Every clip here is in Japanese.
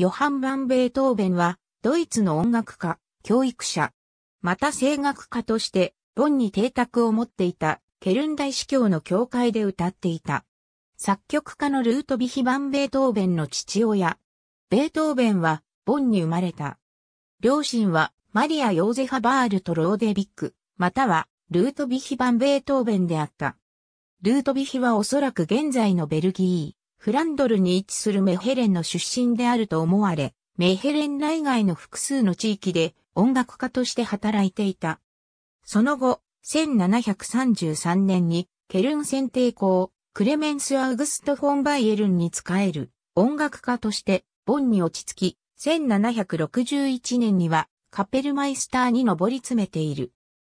ヨハン・バン・ベートーベンは、ドイツの音楽家、教育者、また声楽家として、ボンに邸宅を持っていた、ケルン大司教の教会で歌っていた。作曲家のルートヴィヒ・バン・ベートーベンの父親。ベートーベンは、ボンに生まれた。両親は、マリア・ヨーゼファ・バールト・ローデビック、または、ルートヴィヒ・バン・ベートーベンであった。ルートヴィヒはおそらく現在のベルギー、フランドルに位置するメヘレンの出身であると思われ、メヘレンら以外の複数の地域で音楽家として働いていた。その後、1733年にケルン選帝公、クレメンス・アウグスト・フォン・バイエルンに仕える音楽家としてボンに落ち着き、1761年にはカペルマイスターに上り詰めている。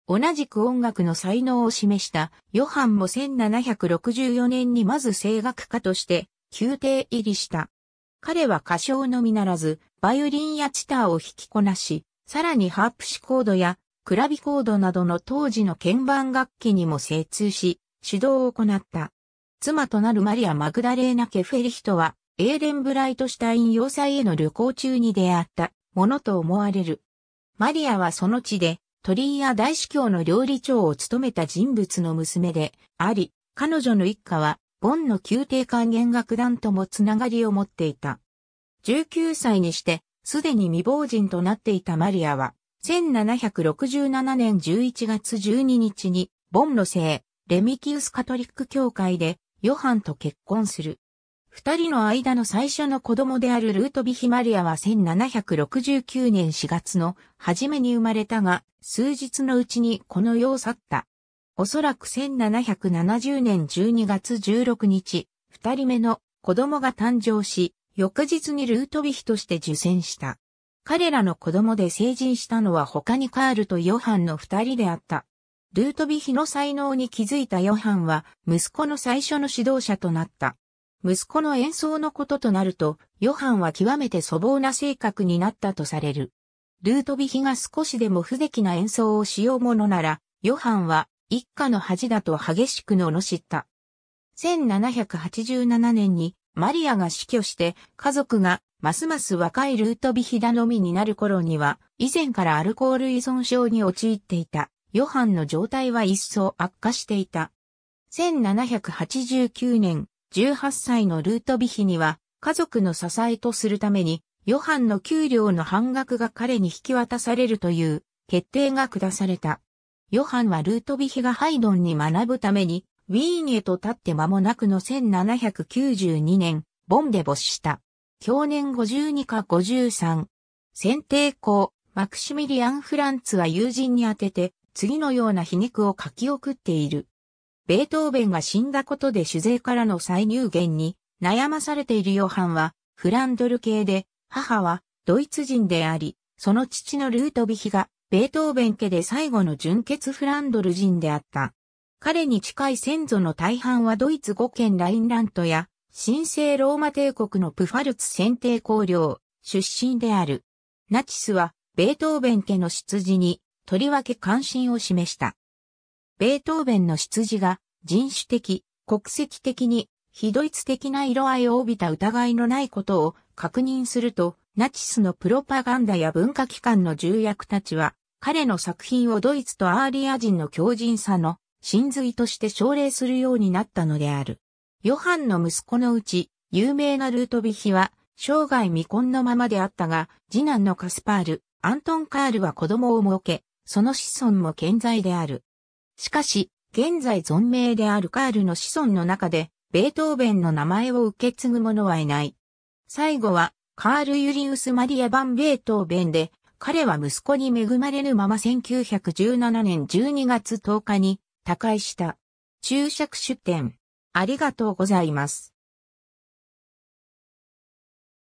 同じく音楽の才能を示したヨハンも1764年にまず声楽家として宮廷入りした。彼は歌唱のみならず、バイオリンやチターを弾きこなし、さらにハープシコードやクラビコードなどの当時の鍵盤楽器にも精通し、指導を行った。妻となるマリア・マグダレーナ・ケフェリヒトは、エーレンブライトシュタイン要塞への旅行中に出会ったものと思われる。マリアはその地で、トリーア大司教の料理長を務めた人物の娘であり、彼女の一家は、ボンの宮廷管弦楽団ともつながりを持っていた。19歳にして、すでに未亡人となっていたマリアは、1767年11月12日に、ボンの聖、レミキウスカトリック教会で、ヨハンと結婚する。二人の間の最初の子供であるルートヴィヒ・マリアは1769年4月の初めに生まれたが、数日のうちにこの世を去った。おそらく1770年12月16日、二人目の子供が誕生し、翌日にルートヴィヒとして受選した。彼らの子供で成人したのは他にカールとヨハンの二人であった。ルートヴィヒの才能に気づいたヨハンは、息子の最初の指導者となった。息子の演奏のこととなると、ヨハンは極めて粗暴な性格になったとされる。ルートヴィヒが少しでも不出来な演奏をしようものなら、ヨハンは一家の恥だと激しく罵った。1787年にマリアが死去して、家族がますます若いルートヴィヒ頼みになる頃には、以前からアルコール依存症に陥っていた、ヨハンの状態は一層悪化していた。1789年、18歳のルートヴィヒには家族の支えとするためにヨハンの給料の半額が彼に引き渡されるという決定が下された。ヨハンはルートヴィヒがハイドンに学ぶためにウィーンへと立って間もなくの1792年、ボンで没した。享年52か53。選帝公、マクシミリアン・フランツは友人に宛てて次のような皮肉を書き送っている。ベートーベンが死んだことで酒税からの歳入源に悩まされているヨハンはフランドル系で母はドイツ人であり、その父のルートヴィヒがベートーベン家で最後の純血フランドル人であった。彼に近い先祖の大半はドイツ5県ラインラントや神聖ローマ帝国のプファルツ選帝公領出身である。ナチスはベートーベン家の出自にとりわけ関心を示した。ベートーベンの出自が人種的、国籍的に非ドイツ的な色合いを帯びた疑いのないことを確認すると、ナチスのプロパガンダや文化機関の重役たちは、彼の作品をドイツとアーリア人の強靭さの真髄として奨励するようになったのである。ヨハンの息子のうち、有名なルートヴィヒは生涯未婚のままであったが、次男のカスパール、アントン・カールは子供を設け、その子孫も健在である。しかし、現在存命であるカールの子孫の中で、ベートーベンの名前を受け継ぐ者はいない。最後は、カール・ユリウス・マリア・バン・ベートーベンで、彼は息子に恵まれぬまま1917年12月10日に他界した。注釈出典。ありがとうございます。